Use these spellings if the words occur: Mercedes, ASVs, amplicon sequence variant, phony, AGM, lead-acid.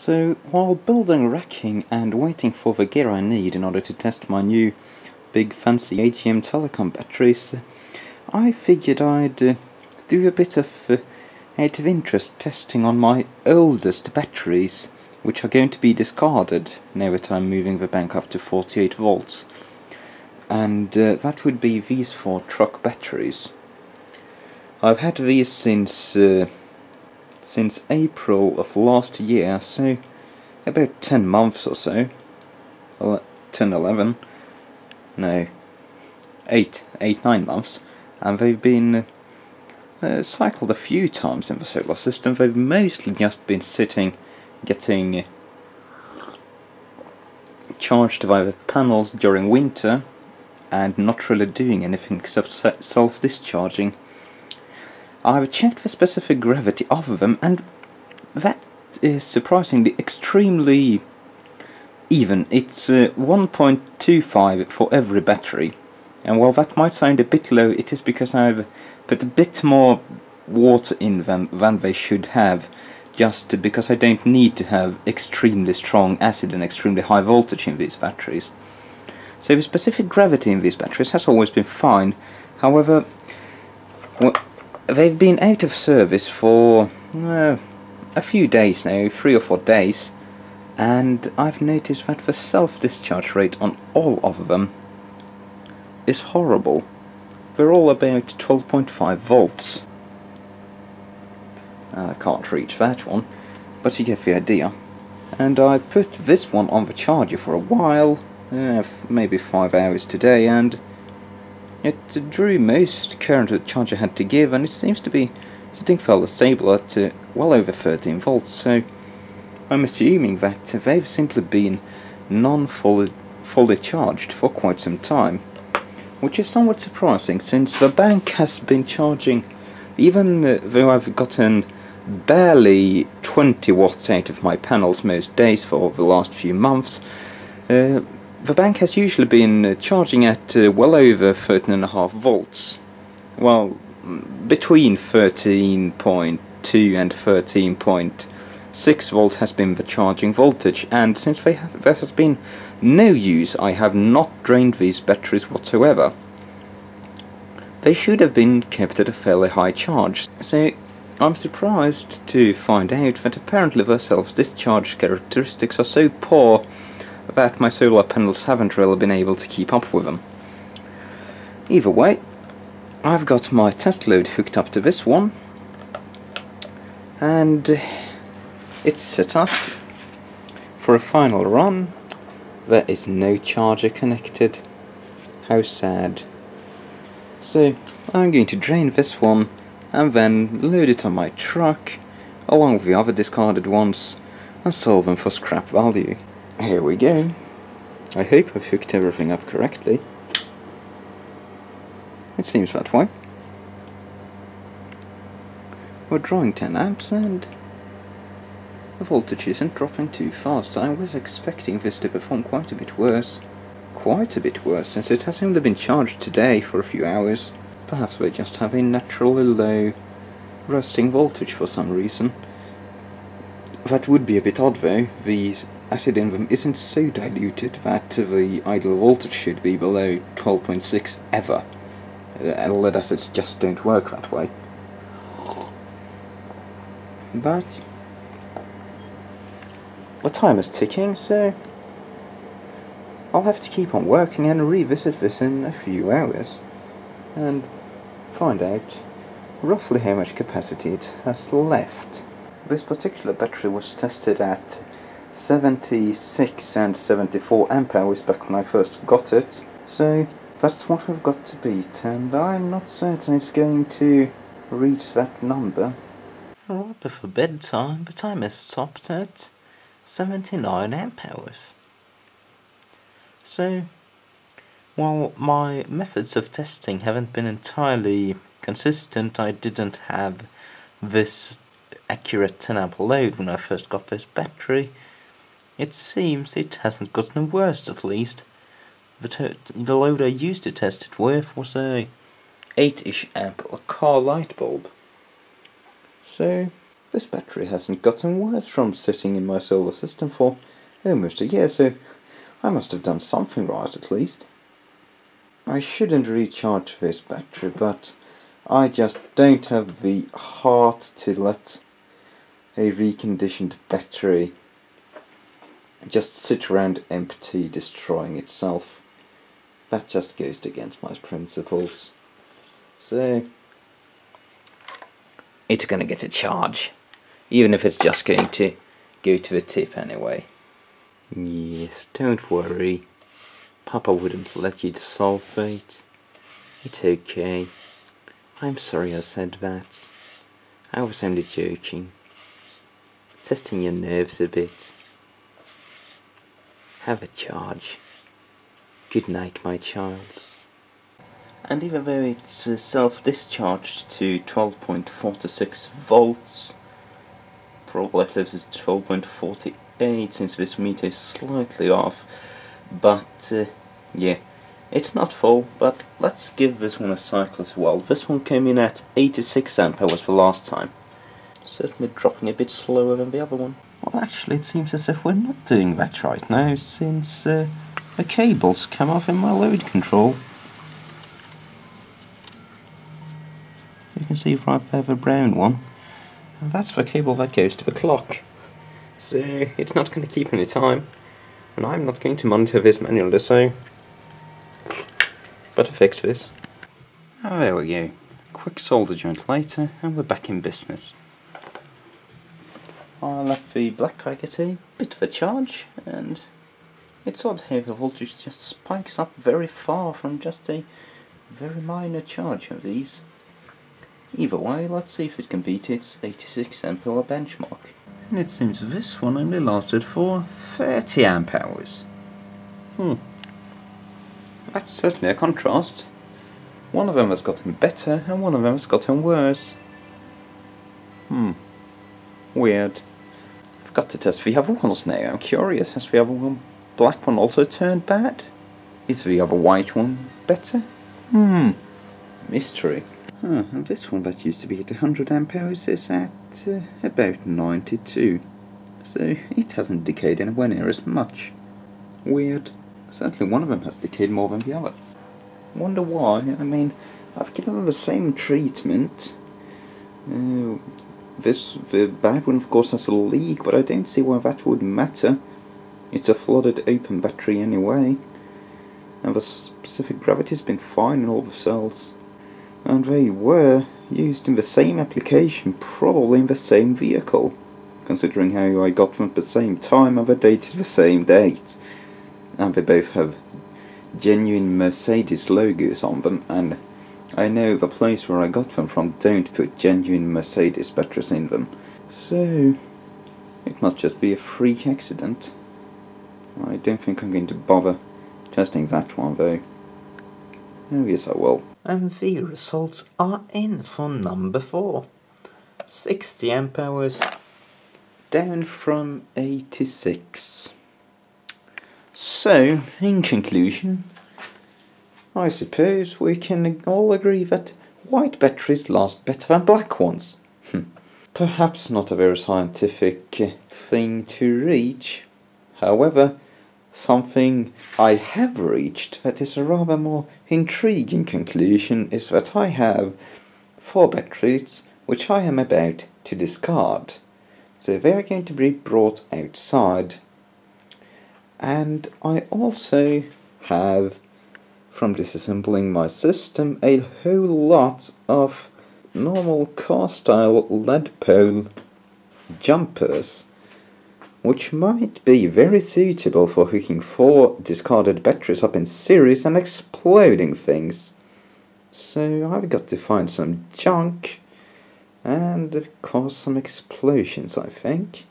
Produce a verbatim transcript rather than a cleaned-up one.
So while building racking and waiting for the gear I need in order to test my new big fancy A G M telecom batteries, I figured I'd uh, do a bit of uh, out of interest testing on my oldest batteries, which are going to be discarded now that I'm moving the bank up to forty-eight volts, and uh, that would be these four truck batteries. I've had these since uh, since April of last year, so about ten months or so. ten, eleven, no, eight, eight, nine months, and they've been uh, cycled a few times in the solar system. They've mostly just been sitting, getting charged by the panels during winter and not really doing anything except self-discharging. I've checked the specific gravity of them, and that is surprisingly extremely even. It's uh, one point two five for every battery, and while that might sound a bit low, it is because I've put a bit more water in them than they should have, just because I don't need to have extremely strong acid and extremely high voltage in these batteries. So the specific gravity in these batteries has always been fine. However, well, they've been out of service for uh, a few days now, three or four days, and I've noticed that the self-discharge rate on all of them is horrible. They're all about twelve point five volts. I can't reach that one, but you get the idea. And I put this one on the charger for a while, uh, maybe five hours today, and it drew most current the charger had to give, and it seems to be sitting fairly stable at uh, well over thirteen volts, so I'm assuming that they've simply been non-fully fully charged for quite some time, which is somewhat surprising since the bank has been charging, even though I've gotten barely twenty watts out of my panels most days for the last few months. Uh, The bank has usually been charging at uh, well over thirteen point five volts, well, between thirteen point two and thirteen point six volts has been the charging voltage, and since they ha there has been no use, I have not drained these batteries whatsoever. They should have been kept at a fairly high charge, so I'm surprised to find out that apparently their self-discharge characteristics are so poor that my solar panels haven't really been able to keep up with them. Either way, I've got my test load hooked up to this one, and it's set up for a final run. There is no charger connected. How sad. So I'm going to drain this one and then load it on my truck along with the other discarded ones and sell them for scrap value. Here we go. I hope I've hooked everything up correctly. It seems that way. We're drawing ten amps and the voltage isn't dropping too fast. I was expecting this to perform quite a bit worse. Quite a bit worse, since it has only been charged today for a few hours. Perhaps we just have a naturally low resting voltage for some reason. That would be a bit odd though. These acid in them isn't so diluted that the ideal voltage should be below twelve point six ever. Uh, lead acids just don't work that way. But the time is ticking, so I'll have to keep on working and revisit this in a few hours and find out roughly how much capacity it has left. This particular battery was tested at seventy-six and seventy-four amp hours back when I first got it, so that's what we've got to beat, and I'm not certain it's going to reach that number. Right before bedtime, the timer stopped at seventy-nine amp hours. So, while my methods of testing haven't been entirely consistent, I didn't have this accurate ten amp load when I first got this battery. It seems it hasn't gotten worse, at least. The, the load I used to test it with was a eight-ish amp a car light bulb. So This battery hasn't gotten wires from sitting in my solar system for almost a year, so I must have done something right at least. I shouldn't recharge this battery, but I just don't have the heart to let a reconditioned battery just sit around empty, destroying itself. That just goes against my principles. So it's going to get a charge, even if it's just going to go to the tip anyway. Yes, don't worry. Papa wouldn't let you dissolve it. It's okay. I'm sorry I said that. I was only joking. Testing your nerves a bit. Have a charge. Good night, my child. And even though it's uh, self-discharged to twelve point four six volts, probably close to twelve point four eight since this meter is slightly off, but uh, yeah, it's not full, but let's give this one a cycle as well. This one came in at eighty-six amp hours the last time, certainly dropping a bit slower than the other one. Well, actually it seems as if we're not doing that right now, since uh, the cable's come off in my load control. You can see right there the brown one, and that's the cable that goes to the clock. So it's not going to keep any time, and I'm not going to monitor this manually, so better fix this. Oh, there we go. Quick solder joint later and we're back in business. I left the black guy get a bit of a charge, and it's odd how the voltage just spikes up very far from just a very minor charge of these. Either way, let's see if it can beat its eighty-six amp hour benchmark. And it seems this one only lasted for thirty amp hours. Hmm. That's certainly a contrast. One of them has gotten better and one of them has gotten worse. Hmm. Weird. I've got to test the other ones now. I'm curious, has the other one, black one, also turned bad? Is the other white one better? Hmm. Mystery. Huh, and this one that used to be at one hundred amp hours is at uh, about ninety-two, so it hasn't decayed anywhere near as much. Weird. Certainly one of them has decayed more than the other. Wonder why. I mean, I've given them the same treatment. Uh, this the bad one of course has a leak, but I don't see why that would matter. It's a flooded open battery anyway, and the specific gravity's been fine in all the cells. And they were used in the same application, probably in the same vehicle, considering how I got them at the same time and they dated the same date. And they both have genuine Mercedes logos on them, and I know the place where I got them from don't put genuine Mercedes batteries in them. So it must just be a freak accident. I don't think I'm going to bother testing that one though. Oh yes, I will. And the results are in for number four. sixty amp hours down from eighty-six. So, in conclusion, I suppose we can all agree that white batteries last better than black ones. Perhaps not a very scientific thing to reach. However, something I have reached that is a rather more intriguing conclusion is that I have four batteries which I am about to discard. So they are going to be brought outside. And I also have, from disassembling my system, a whole lot of normal car style lead pole jumpers, which might be very suitable for hooking four discarded batteries up in series and exploding things. So I've got to find some junk, and of course some explosions I think.